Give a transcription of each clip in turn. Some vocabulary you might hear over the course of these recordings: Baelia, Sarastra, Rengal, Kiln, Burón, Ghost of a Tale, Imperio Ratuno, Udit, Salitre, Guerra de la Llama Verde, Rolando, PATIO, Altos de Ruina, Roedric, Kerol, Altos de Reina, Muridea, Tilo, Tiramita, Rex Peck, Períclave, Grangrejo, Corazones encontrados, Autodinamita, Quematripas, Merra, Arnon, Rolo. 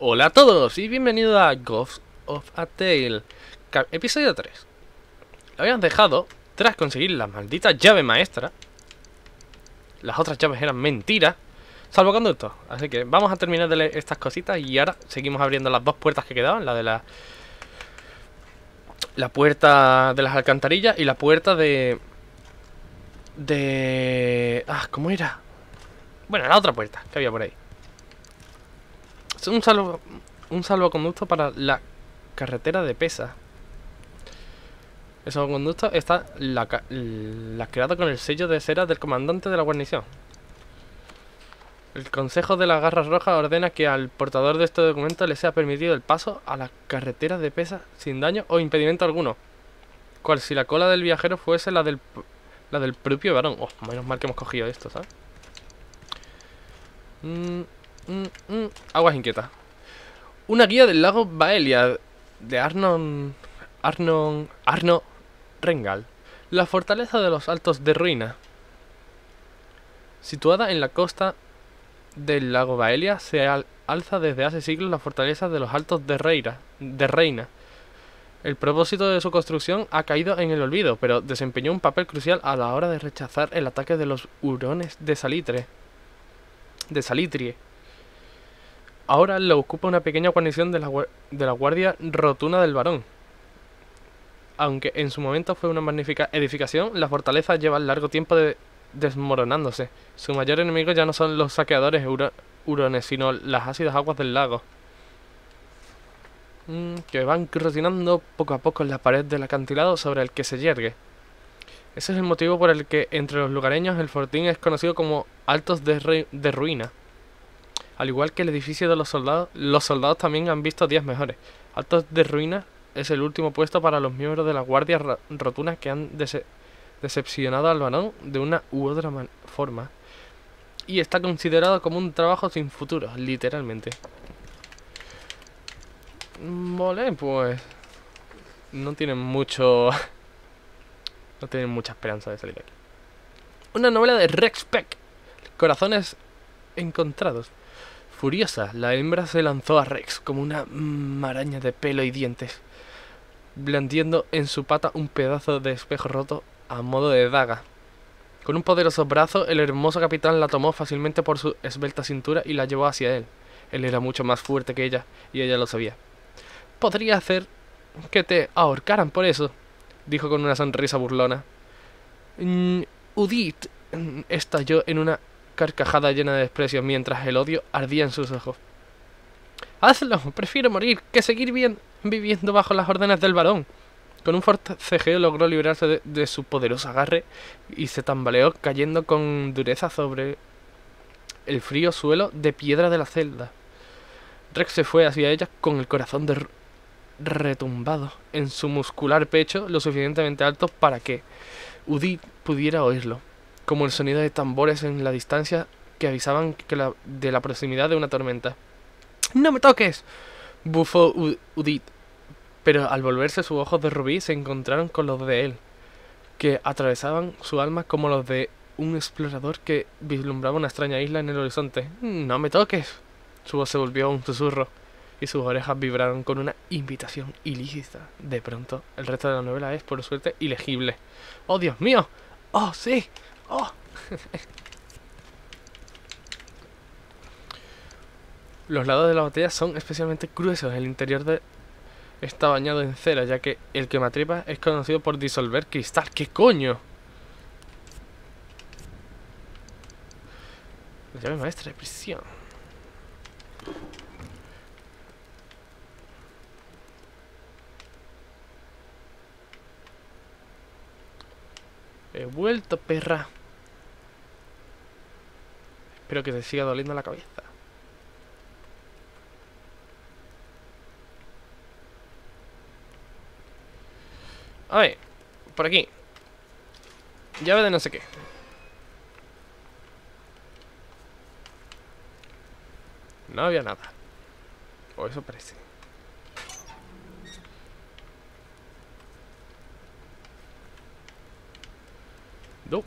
Hola a todos y bienvenidos a Ghost of a Tale, episodio 3. Lo habían dejado tras conseguir la maldita llave maestra. Las otras llaves eran mentiras, salvo conductos. Así que vamos a terminar de leer estas cositas y ahora seguimos abriendo las dos puertas que quedaban. La de la puerta de las alcantarillas y la puerta de... ¿cómo era? Bueno, la otra puerta que había por ahí. Es un salvoconducto para la carretera de Pesa. El salvoconducto está lacrado con el sello de cera del comandante de la guarnición. El consejo de las garras rojas ordena que al portador de este documento le sea permitido el paso a la carretera de Pesa sin daño o impedimento alguno, cual si la cola del viajero fuese la del propio varón. Oh, menos mal que hemos cogido esto, ¿sabes? Aguas inquietas. Una guía del lago Baelia de Arnon Rengal. La fortaleza de los Altos de Ruina, situada en la costa del lago Baelia, se alza desde hace siglos la fortaleza de los Altos de Reina. El propósito de su construcción ha caído en el olvido, pero desempeñó un papel crucial a la hora de rechazar el ataque de los hurones de Salitre. Ahora lo ocupa una pequeña guarnición de la guardia rotuna del varón. Aunque en su momento fue una magnífica edificación, la fortaleza lleva largo tiempo desmoronándose. Su mayor enemigo ya no son los saqueadores hurones, sino las ácidas aguas del lago, que van cocinando poco a poco en la pared del acantilado sobre el que se yergue. Ese es el motivo por el que entre los lugareños el fortín es conocido como Altos de Ruina. Al igual que el edificio de los soldados también han visto días mejores. Altos de Ruina es el último puesto para los miembros de la guardia rotuna que han decepcionado al varón de una u otra forma. Y está considerado como un trabajo sin futuro, literalmente. Vale, pues... No tienen mucha esperanza de salir de aquí. Una novela de Rex Peck, Corazones encontrados. Furiosa, la hembra se lanzó a Rex como una maraña de pelo y dientes, blandiendo en su pata un pedazo de espejo roto a modo de daga. Con un poderoso brazo, el hermoso capitán la tomó fácilmente por su esbelta cintura y la llevó hacia él. Él era mucho más fuerte que ella, y ella lo sabía. «Podría hacer que te ahorcaran por eso», dijo con una sonrisa burlona. Udit estalló en una carcajada llena de desprecio mientras el odio ardía en sus ojos. «Hazlo, prefiero morir que seguir viviendo bajo las órdenes del varón». Con un forcejeo logró librarse de su poderoso agarre y se tambaleó cayendo con dureza sobre el frío suelo de piedra de la celda. Rex se fue hacia ella con el corazón retumbado en su muscular pecho lo suficientemente alto para que Udit pudiera oírlo, como el sonido de tambores en la distancia que avisaban de la proximidad de una tormenta. «¡No me toques!», bufó Udit, pero al volverse sus ojos de rubí se encontraron con los de él, que atravesaban su alma como los de un explorador que vislumbraba una extraña isla en el horizonte. «¡No me toques!», su voz se volvió un susurro y sus orejas vibraron con una invitación ilícita. De pronto, el resto de la novela es, por suerte, ilegible. ¡Oh, Dios mío! ¡Oh, sí! ¡Oh! Los lados de la botella son especialmente gruesos. El interior está bañado en cera, ya que el quematripas es conocido por disolver cristal. ¡Qué coño! La llave maestra de prisión. He vuelto, perra. Espero que te siga doliendo la cabeza. A ver, por aquí. Llave de no sé qué. No había nada. O eso parece. No.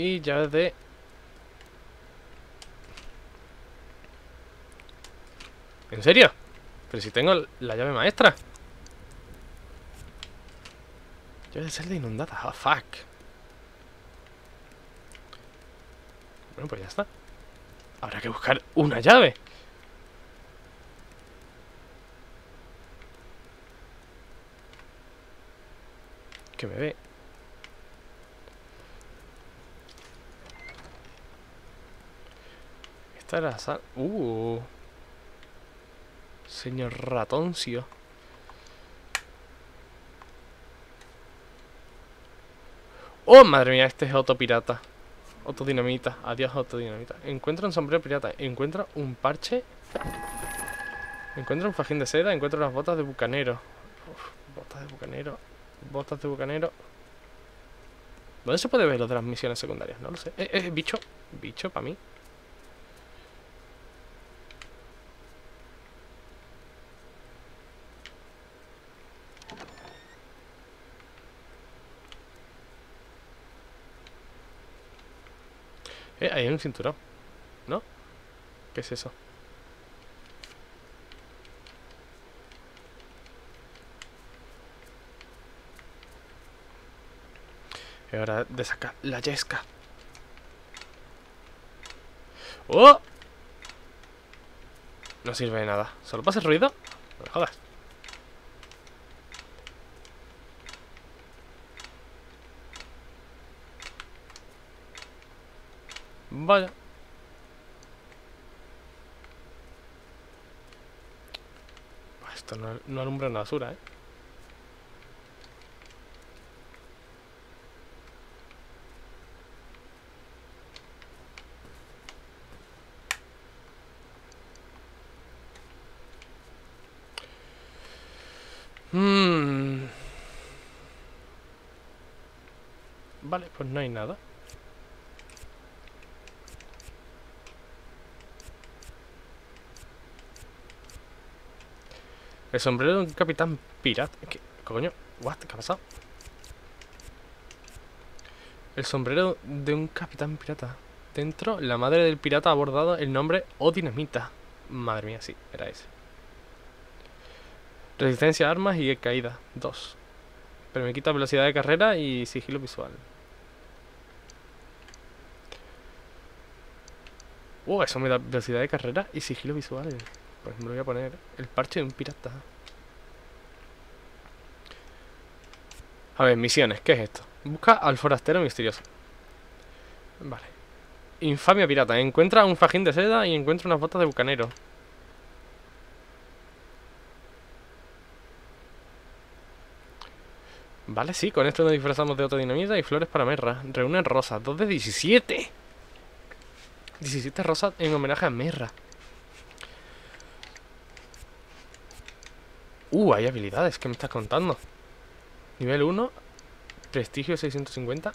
Y llaves de... ¿En serio? Pero si tengo la llave maestra. Llave de celda inundada. Oh, fuck. Bueno, pues ya está. Habrá que buscar una llave. Que me ve. Esta era la sala. Señor ratoncio. Oh, madre mía, este es autopirata. Autodinamita. Adiós, autodinamita. Encuentra un sombrero pirata. Encuentra un parche. Encuentra un fajín de seda. Encuentra unas botas de bucanero. Uf, botas de bucanero. Botas de bucanero. ¿Dónde se puede ver lo de las misiones secundarias? No lo sé. Bicho. Bicho para mí. Hay un cinturón, ¿no? ¿Qué es eso? Es hora de sacar la yesca. ¡Oh! No sirve de nada. ¿Solo pasa el ruido? No me jodas. Vaya. Esto no alumbra en la basura, ¿eh? Vale, pues no hay nada. El sombrero de un capitán pirata. ¿Qué coño? What? ¿Qué ha pasado? El sombrero de un capitán pirata. Dentro, la madre del pirata ha bordado el nombre O Dinamita. Madre mía, sí, era ese. Resistencia a armas y caída. 2. Pero me quita velocidad de carrera y sigilo visual. Eso me da velocidad de carrera y sigilo visual. Pues me lo voy a poner. El parche de un pirata. A ver, misiones. ¿Qué es esto? Busca al forastero misterioso. Vale. Infamia pirata. Encuentra un fajín de seda y encuentra unas botas de bucanero. Vale, sí. Con esto nos disfrazamos de otra dinamita y flores para Merra. Reúnen rosas. 2 de 17. 17 rosas en homenaje a Merra. Hay habilidades, ¿qué me estás contando? Nivel 1. Prestigio 650.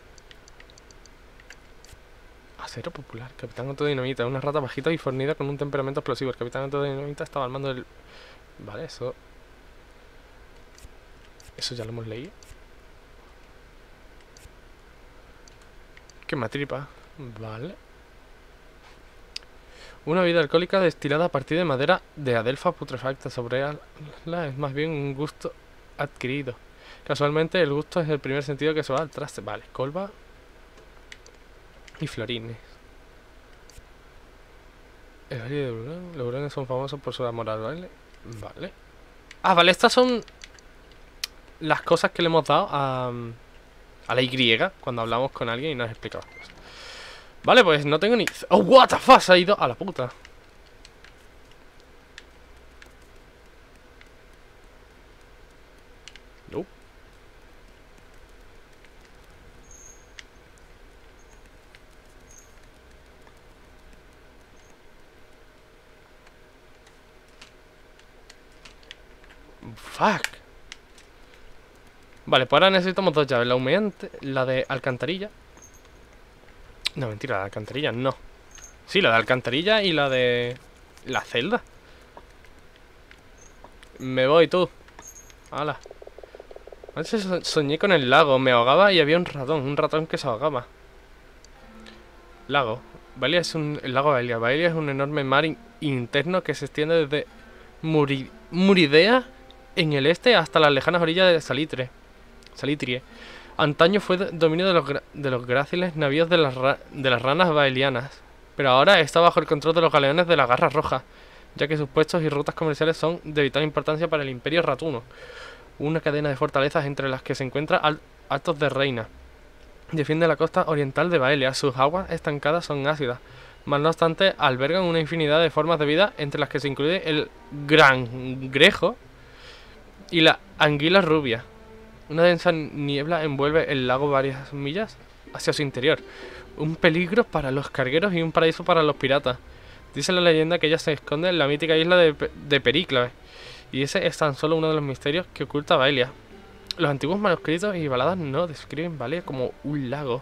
Acero popular. Capitán Autodinamita. Una rata bajita y fornida con un temperamento explosivo. El capitán Autodinamita estaba al mando del... Vale, eso... Eso ya lo hemos leído. Quematripa. Vale. Una bebida alcohólica destilada a partir de madera de adelfa putrefacta sobre la es más bien un gusto adquirido. Casualmente el gusto es el primer sentido que se va al traste. Vale, colva y florines. El valle de Burón. Los burones son famosos por su moral, ¿vale? Vale. Ah, vale, estas son las cosas que le hemos dado a la Y cuando hablamos con alguien y nos explicaba las cosas. Vale, pues no tengo ni... ¡Oh, what the fuck! Se ha ido a la puta. No. Fuck. Vale, pues ahora necesitamos 2 llaves. La humeante, la de alcantarilla. No, mentira, la de alcantarilla no. Sí, la de alcantarilla y la de... La celda. Me voy, tú. Hala. Antes soñé con el lago, me ahogaba y había un ratón que se ahogaba. Lago. Baelia es un... El lago Baelia. Baelia es un enorme mar interno que se extiende desde Muridea en el este hasta las lejanas orillas de Salitre. Antaño fue dominio de los gráciles navíos de las ranas baelianas, pero ahora está bajo el control de los galeones de la Garra Roja, ya que sus puestos y rutas comerciales son de vital importancia para el Imperio Ratuno, una cadena de fortalezas entre las que se encuentra Altos de Reina. Defiende la costa oriental de Baelia. Sus aguas estancadas son ácidas, mas no obstante albergan una infinidad de formas de vida, entre las que se incluye el grangrejo y la anguila rubia. Una densa niebla envuelve el lago varias millas hacia su interior, un peligro para los cargueros y un paraíso para los piratas. Dice la leyenda que ella se esconde en la mítica isla de Períclave, y ese es tan solo uno de los misterios que oculta Baelia. Los antiguos manuscritos y baladas no describen Baelia como un lago,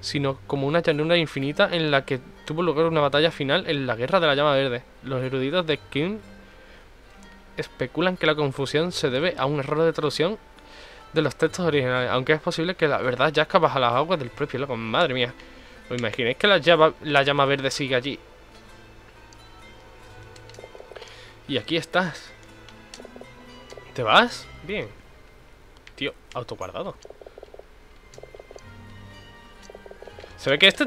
sino como una llanura infinita en la que tuvo lugar una batalla final en la Guerra de la Llama Verde. Los eruditos de Kiln especulan que la confusión se debe a un error de traducción de los textos originales, aunque es posible que la verdad yazca bajo las aguas del propio lago. Madre mía, ¿os imagináis que la llama verde sigue allí? Y aquí estás. ¿Te vas? Bien. Tío, autoguardado. Se ve que este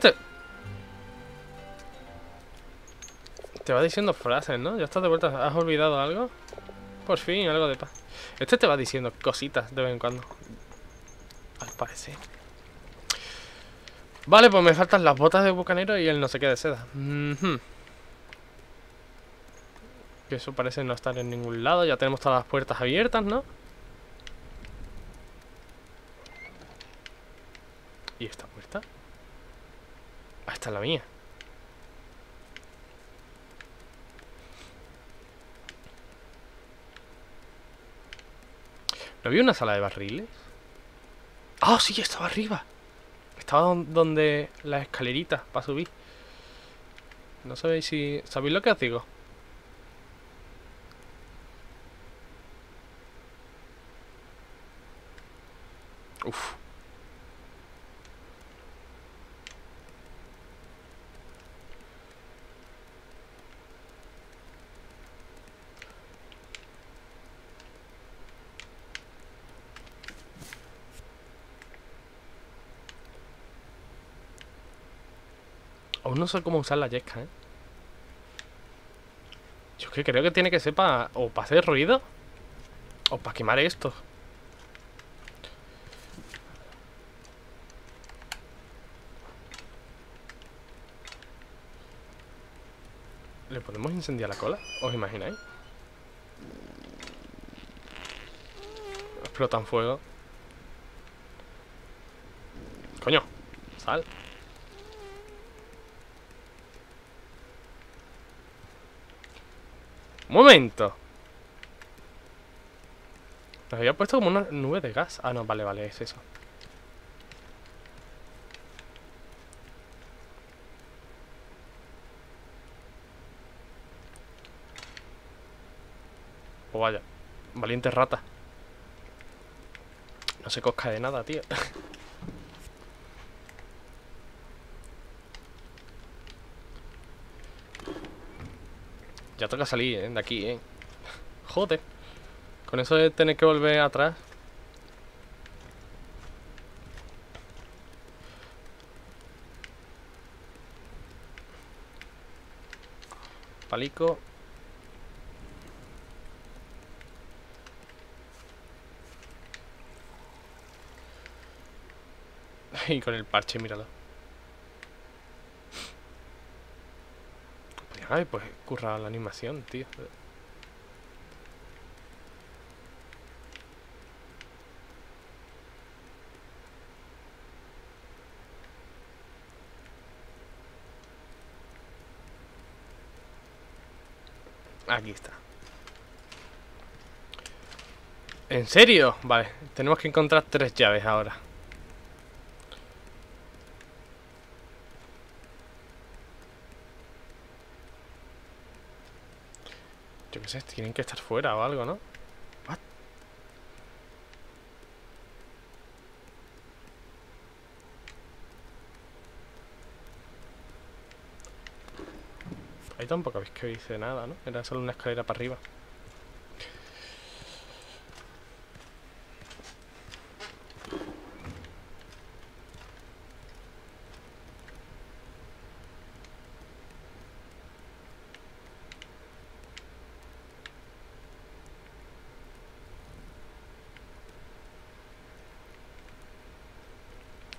te va diciendo frases, ¿no? Ya estás de vuelta. ¿Has olvidado algo? Por fin, algo de paz. Este te va diciendo cositas de vez en cuando, al parecer. Vale, pues me faltan las botas de bucanero y el no sé qué de seda. Que eso parece no estar en ningún lado. Ya tenemos todas las puertas abiertas, ¿no? ¿Y esta puerta? Ah, esta es la mía. ¿No había una sala de barriles? ¡Ah, sí! Estaba arriba. Estaba donde las escaleritas para subir. No sabéis si... ¿Sabéis lo que os digo? Uf. Aún no sé cómo usar la yesca, ¿eh? Yo es que creo que tiene que ser para... o para hacer ruido, o para quemar esto. ¿Le podemos incendiar la cola? ¿Os imagináis? Explotan fuego. Coño, sal. ¡Un momento! Nos había puesto como una nube de gas. Ah, no, vale, vale, es eso. Oh, vaya, valiente rata. No se cosca de nada, tío. Ya toca salir, de aquí, Joder. Con eso de tener que volver atrás. Palico. Y con el parche, míralo. Ay, pues curra la animación, tío. Aquí está. ¿En serio? Vale, tenemos que encontrar 3 llaves ahora. Tienen que estar fuera o algo, ¿no? What? Ahí tampoco habéis que hice nada, ¿no? Era solo una escalera para arriba.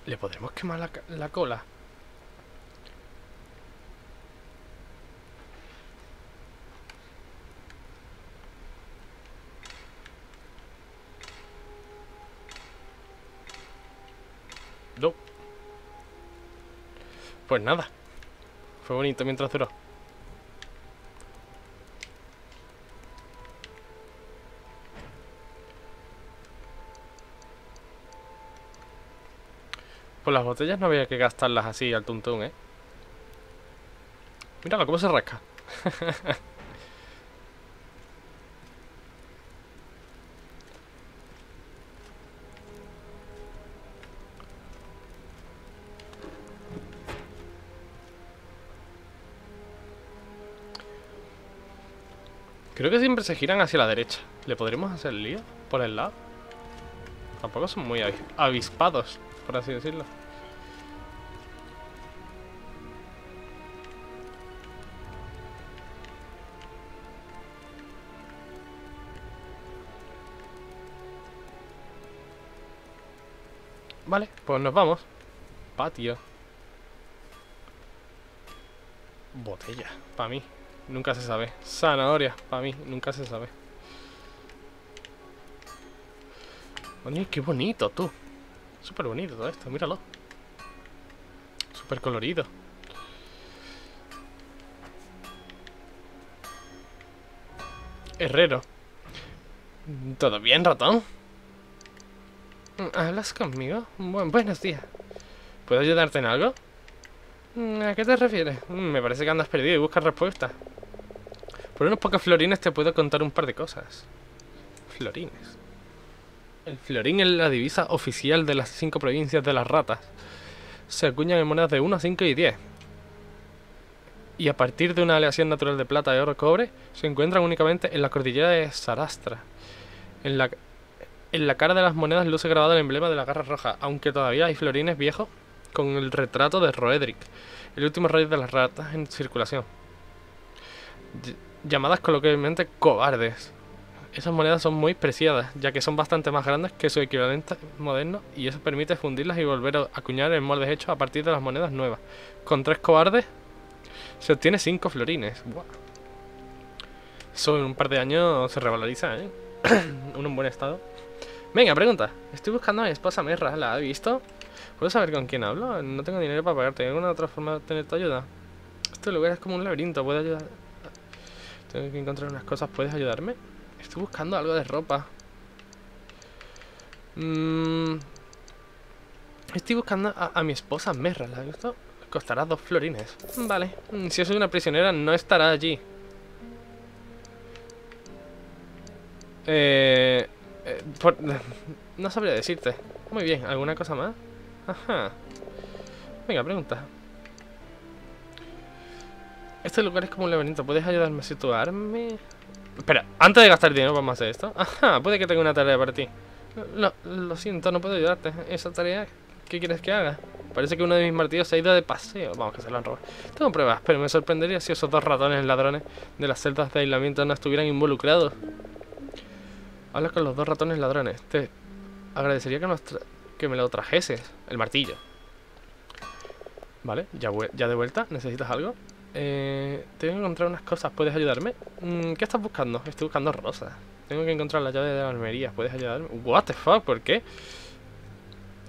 ¿Le podremos quemar la cola? No. Pues nada. Fue bonito mientras duró. Pues las botellas no había que gastarlas así al tuntún, ¿eh? Míralo, cómo se rasca. Creo que siempre se giran hacia la derecha. ¿Le podremos hacer lío por el lado? Tampoco son muy avispados, por así decirlo. Vale, pues nos vamos. Patio. Botella, para mí. Nunca se sabe. Zanahoria, para mí. Nunca se sabe. Oye, qué bonito, tú. Súper bonito todo esto, míralo. Súper colorido. Herrero. ¿Todo bien, ratón? ¿Hablas conmigo? Buenos días. ¿Puedo ayudarte en algo? ¿A qué te refieres? Me parece que andas perdido y buscas respuestas. Por unos pocos florines te puedo contar un par de cosas. Florines. El florín es la divisa oficial de las 5 provincias de las ratas. Se acuñan en monedas de 1, 5 y 10. Y a partir de una aleación natural de plata, de oro, cobre, se encuentran únicamente en la cordillera de Sarastra. En la cara de las monedas luce grabado el emblema de la garra roja, aunque todavía hay florines viejos con el retrato de Roedric, el último rey de las ratas en circulación. Llamadas coloquialmente cobardes. Esas monedas son muy preciadas, ya que son bastante más grandes que su equivalente moderno, y eso permite fundirlas y volver a acuñar en moldes hechos a partir de las monedas nuevas. Con 3 cobardes se obtiene 5 florines. Wow. Eso en un par de años se revaloriza, ¿eh? Uno en buen estado. Venga, pregunta. Estoy buscando a mi esposa Merra, ¿la has visto? ¿Puedo saber con quién hablo? No tengo dinero para pagarte. ¿Hay alguna otra forma de obtener tu ayuda? Este lugar es como un laberinto, ¿puedo ayudar? Tengo que encontrar unas cosas, ¿puedes ayudarme? Estoy buscando algo de ropa. Estoy buscando a mi esposa Merra, ¿la has visto? Costará 2 florines. Vale, si yo soy una prisionera no estará allí. No sabría decirte. Muy bien, ¿alguna cosa más? Ajá. Venga, pregunta. Este lugar es como un laberinto, ¿puedes ayudarme a situarme? Espera, antes de gastar dinero vamos a hacer esto. Ajá, puede que tenga una tarea para ti. Lo siento, no puedo ayudarte. Esa tarea, ¿qué quieres que haga? Parece que uno de mis martillos se ha ido de paseo. Vamos, que se lo han robado. Tengo pruebas, pero me sorprendería si esos 2 ratones ladrones de las celdas de aislamiento no estuvieran involucrados. Habla con los 2 ratones ladrones. Te agradecería que me lo trajeses. El martillo. Vale, ya de vuelta. ¿Necesitas algo? Tengo que encontrar unas cosas, ¿puedes ayudarme? ¿Qué estás buscando? Estoy buscando rosas. Tengo que encontrar la llave de la almería, ¿puedes ayudarme? What the fuck, ¿por qué?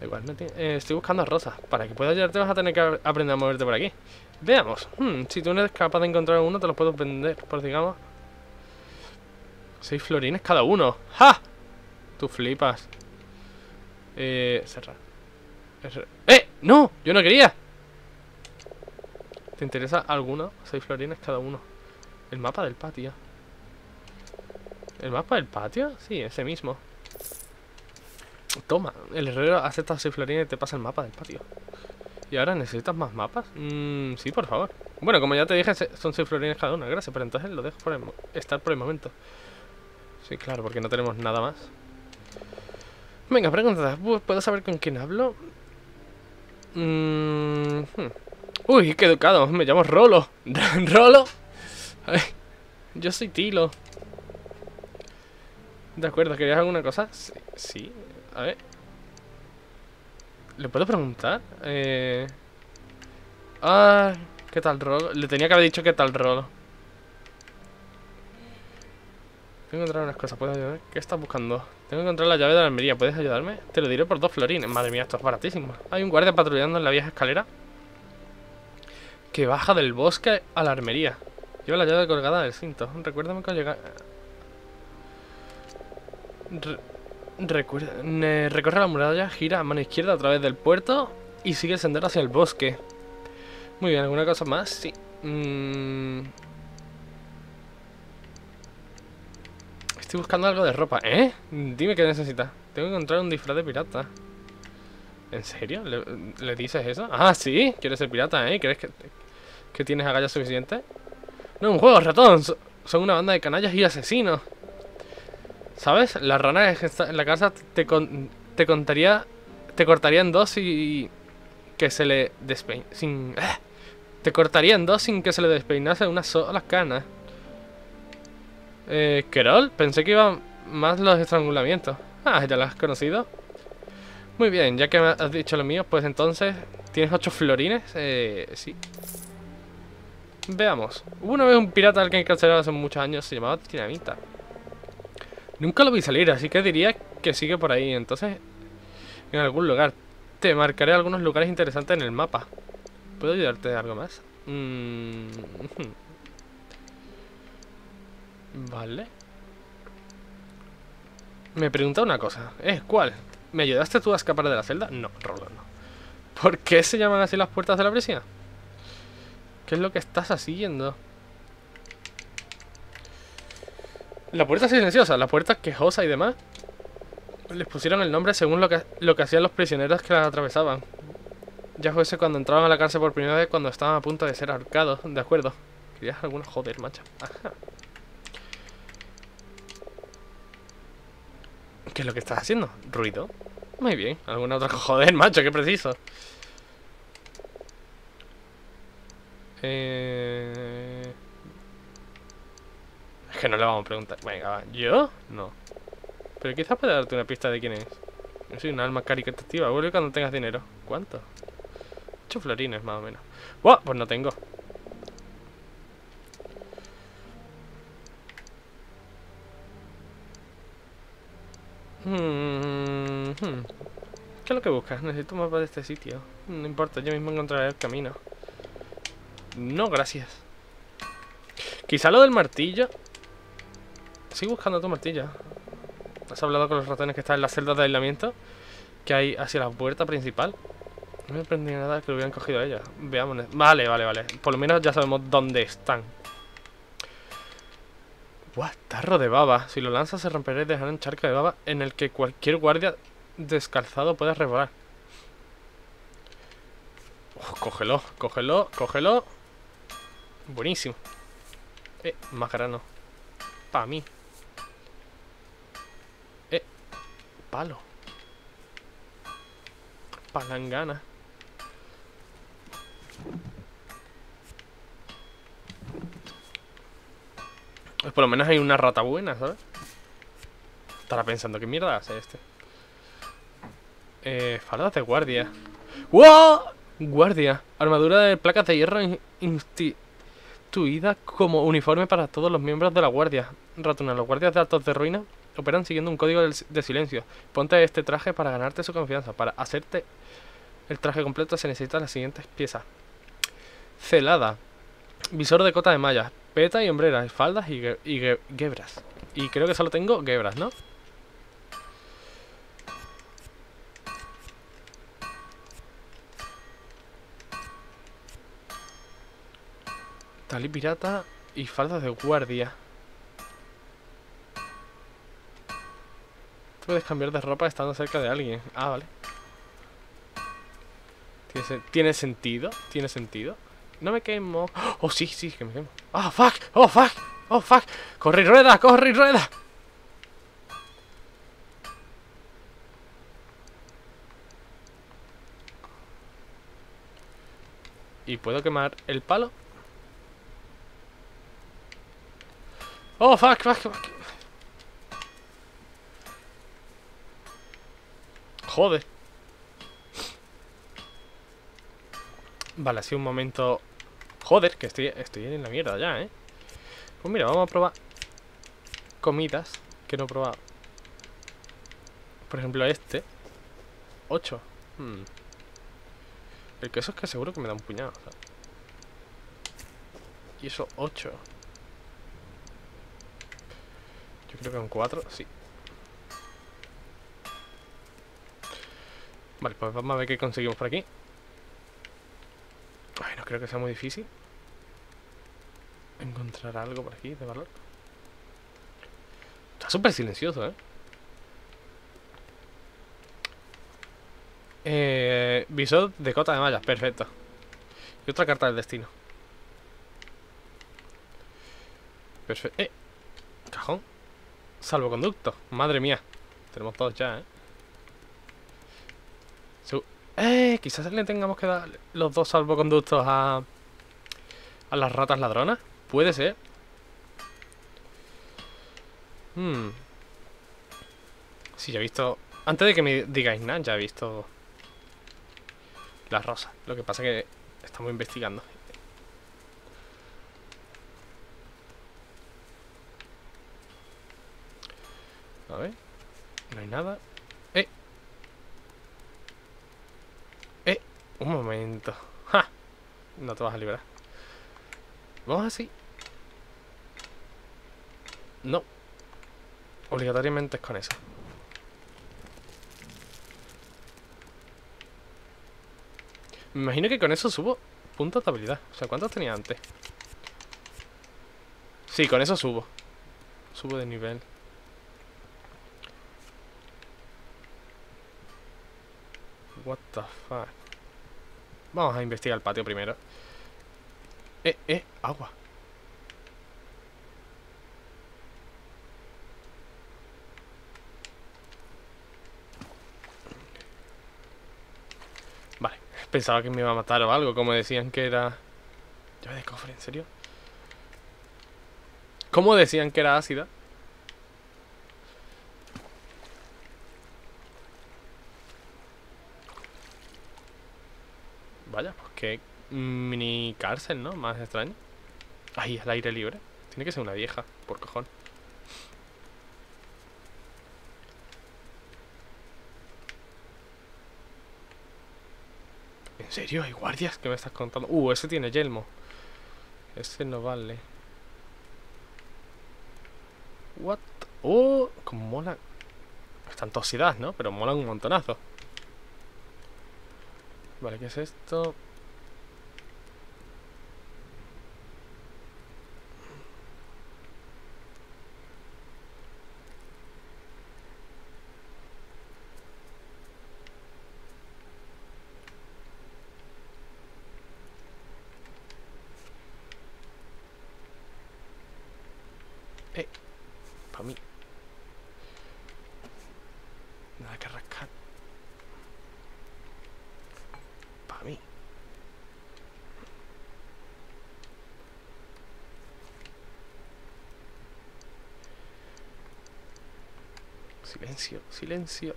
Igual, no tiene... estoy buscando rosas. Para que pueda ayudarte vas a tener que aprender a moverte por aquí. Veamos. Si tú no eres capaz de encontrar uno, te los puedo vender por, digamos, 6 florines cada uno. ¡Ja! Tú flipas. Cerrar. ¡Eh! ¡No! ¡Yo no quería! ¿Te interesa alguno? 6 florines cada uno. El mapa del patio. ¿El mapa del patio? Sí, ese mismo. Toma, el herrero acepta 6 florines y te pasa el mapa del patio. ¿Y ahora necesitas más mapas? Sí, por favor. Bueno, como ya te dije, son 6 florines cada una. Gracias, pero entonces lo dejo por estar por el momento. Sí, claro, porque no tenemos nada más. Venga, preguntas. ¿Puedo saber con quién hablo? Uy, qué educado. Me llamo Rolo. ¿Rolo? Ay, yo soy Tilo. De acuerdo, ¿querías alguna cosa? Sí, sí. A ver. ¿Le puedo preguntar? Ah, ¿qué tal Rolo? Le tenía que haber dicho qué tal Rolo. Tengo que encontrar unas cosas, ¿puedes ayudarme? ¿Qué estás buscando? Tengo que encontrar la llave de la almería, ¿puedes ayudarme? Te lo diré por 2 florines. Madre mía, esto es baratísimo. Hay un guardia patrullando en la vieja escalera que baja del bosque a la armería. Lleva la llave colgada del cinto. Recuérdame cuando llega... Recorre la muralla, gira a mano izquierda a través del puerto y sigue el sendero hacia el bosque. Muy bien, ¿alguna cosa más? Sí. Estoy buscando algo de ropa. ¿Eh? Dime qué necesitas. Tengo que encontrar un disfraz de pirata. ¿En serio? ¿Le dices eso? Ah, sí. ¿Quieres ser pirata, eh? ¿Crees que tienes agallas suficientes? No, un juego, ratón. Son una banda de canallas y asesinos. ¿Sabes? La rana que está en la casa te cortaría en dos y que se le despeinase te cortaría en dos sin que se le despeinase una sola cana. ¿Kerol? Pensé que iban más los estrangulamientos. Ah, ¿ya lo has conocido? Muy bien, ya que me has dicho lo mío, pues entonces... ¿Tienes 8 florines? Sí. Veamos. Hubo una vez un pirata al que encarcelaron hace muchos años, se llamaba Tiramita. Nunca lo vi salir, así que diría que sigue por ahí. Entonces, en algún lugar. Te marcaré algunos lugares interesantes en el mapa. ¿Puedo ayudarte de algo más? Vale. Me pregunta una cosa. ¿Cuál? ¿Me ayudaste tú a escapar de la celda? No, Rolando. ¿Por qué se llaman así las puertas de la prisión? ¿Qué es lo que estás haciendo? La puerta silenciosa, la puerta quejosa y demás. Les pusieron el nombre según lo que hacían los prisioneros que las atravesaban. Ya fuese cuando entraban a la cárcel por primera vez, cuando estaban a punto de ser ahorcados. De acuerdo. ¿Querías alguna? Joder, macho. Ajá. ¿Qué es lo que estás haciendo? ¿Ruido? Muy bien. ¿Alguna otra? Joder, macho, qué preciso. Es que no le vamos a preguntar. Venga, va. ¿Yo? No. Pero quizás pueda darte una pista de quién es. Yo soy un alma caritativa. Vuelve cuando tengas dinero. ¿Cuánto? 8 florines, más o menos. ¡Buah! Pues no tengo. ¿Qué es lo que buscas? Necesito un mapa de este sitio. No importa, yo mismo encontraré el camino. No, gracias. Quizá lo del martillo. Sigo buscando tu martillo. ¿Has hablado con los ratones que están en las celdas de aislamiento que hay hacia la puerta principal? No me sorprendí nada que lo hubieran cogido a ellos. Veámonos. Vale, vale, vale. Por lo menos ya sabemos dónde están. Buah, tarro de baba. Si lo lanzas se romperá y dejará un charco de baba en el que cualquier guardia descalzado pueda resbalar. Oh, cógelo, cógelo, cógelo. Buenísimo. Más grano. Pa' mí. Palo. Palangana. Pues por lo menos hay una rata buena, ¿sabes? Estará pensando, ¿qué mierda hace este? Faldas de guardia. ¡Wow! Guardia. Armadura de placas de hierro instituida como uniforme para todos los miembros de la guardia. Ratuna, los guardias de Altos de Ruina operan siguiendo un código de silencio. Ponte este traje para ganarte su confianza. Para hacerte el traje completo se necesitan las siguientes piezas. Celada. Visor de cota de malla. Peta y hombreras. Faldas y gebras. Y creo que solo tengo gebras, ¿no? Talí pirata y faldas de guardia. Puedes cambiar de ropa estando cerca de alguien. Ah, vale. ¿Tiene sentido? ¿Tiene sentido? No me quemo. Oh, sí, sí, que me quemo. Oh, fuck, oh, fuck, oh, fuck. Corre y rueda, corre y rueda. ¿Y puedo quemar el palo? Oh, fuck, fuck, fuck. Joder. Vale, ha sido un momento... Joder, que estoy en la mierda ya, ¿eh? Pues mira, vamos a probar comidas que no he probado. Por ejemplo, este 8. El queso es que seguro que me da un puñado, ¿sabes? Y eso 8. Yo creo que un 4, sí. Vale, pues vamos a ver qué conseguimos por aquí. Ay, no creo que sea muy difícil encontrar algo por aquí de valor. Está súper silencioso, ¿eh? Visor de cota de mallas, perfecto. Y otra carta del destino. Perfecto. Cajón. Salvoconducto. Madre mía. Tenemos todos ya, ¿eh? Quizás le tengamos que dar los dos salvoconductos a las ratas ladronas. Puede ser. Sí, ya he visto... Antes de que me digáis nada, ya he visto... las rosas. Lo que pasa es que estamos investigando. A ver. No hay nada. Un momento. ¡Ja! No te vas a librar. Vamos así. No. Obligatoriamente es con eso. Me imagino que con eso subo puntos de habilidad. O sea, ¿cuántos tenía antes? Sí, con eso subo. Subo de nivel. What the fuck. Vamos a investigar el patio primero. Agua. Vale, pensaba que me iba a matar o algo, como decían que era... Llave de cofre, ¿en serio? ¿Cómo decían que era ácida? Vaya, pues qué mini cárcel, ¿no? Más extraño. Ahí, al aire libre. Tiene que ser una vieja, por cojón. ¿En serio? ¿Hay guardias? ¿Qué me estás contando? Ese tiene yelmo. Ese no vale. What? Como mola. Están toxidas, ¿no? Pero molan un montonazo. Vale, ¿qué es esto? Para mí. Nada que rascar. A mí. Silencio, silencio.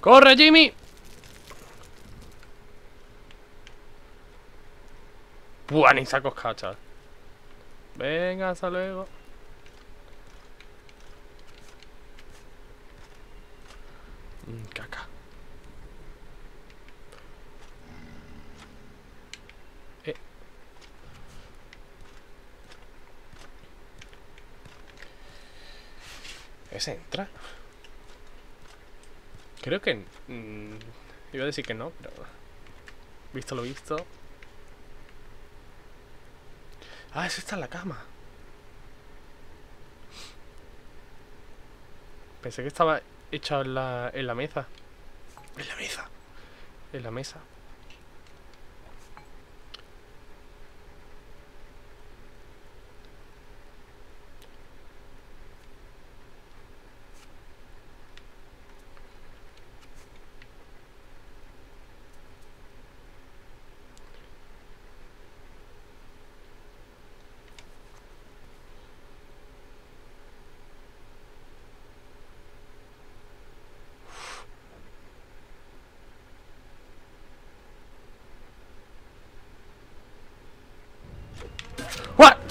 ¡Corre, Jimmy! ¡Buah, ni sacos cachas! Venga, hasta luego. Caca. ¿Ese entra? Creo que... iba a decir que no, pero... Visto lo visto... Ah, ese está en la cama. Pensé que estaba hecho en la mesa. En la mesa. En la mesa.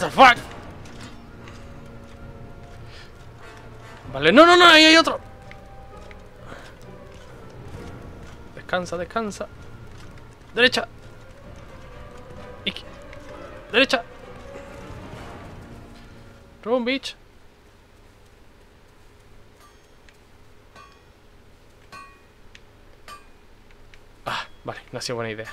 the fuck? Vale, no, no, no, ahí hay otro. Descansa, descansa. Derecha. Derecha. Run, bitch. Ah, vale, no ha sido buena idea.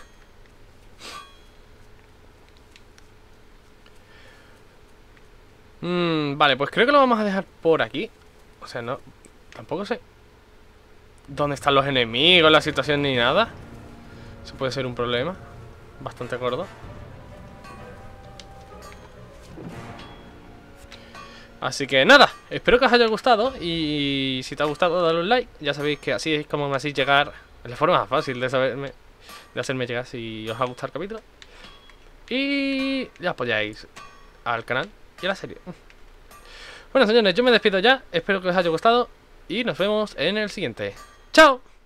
Vale, pues creo que lo vamos a dejar por aquí. O sea, no, tampoco sé dónde están los enemigos, la situación ni nada. Eso puede ser un problema bastante gordo. Así que nada, espero que os haya gustado. Y si te ha gustado, dale un like. Ya sabéis que así es como me hacéis llegar. Es la forma más fácil de saberme, de hacerme llegar si os ha gustado el capítulo. Y ya apoyáis al canal y a la serie. Bueno, señores, yo me despido ya. Espero que les haya gustado y nos vemos en el siguiente. ¡Chao!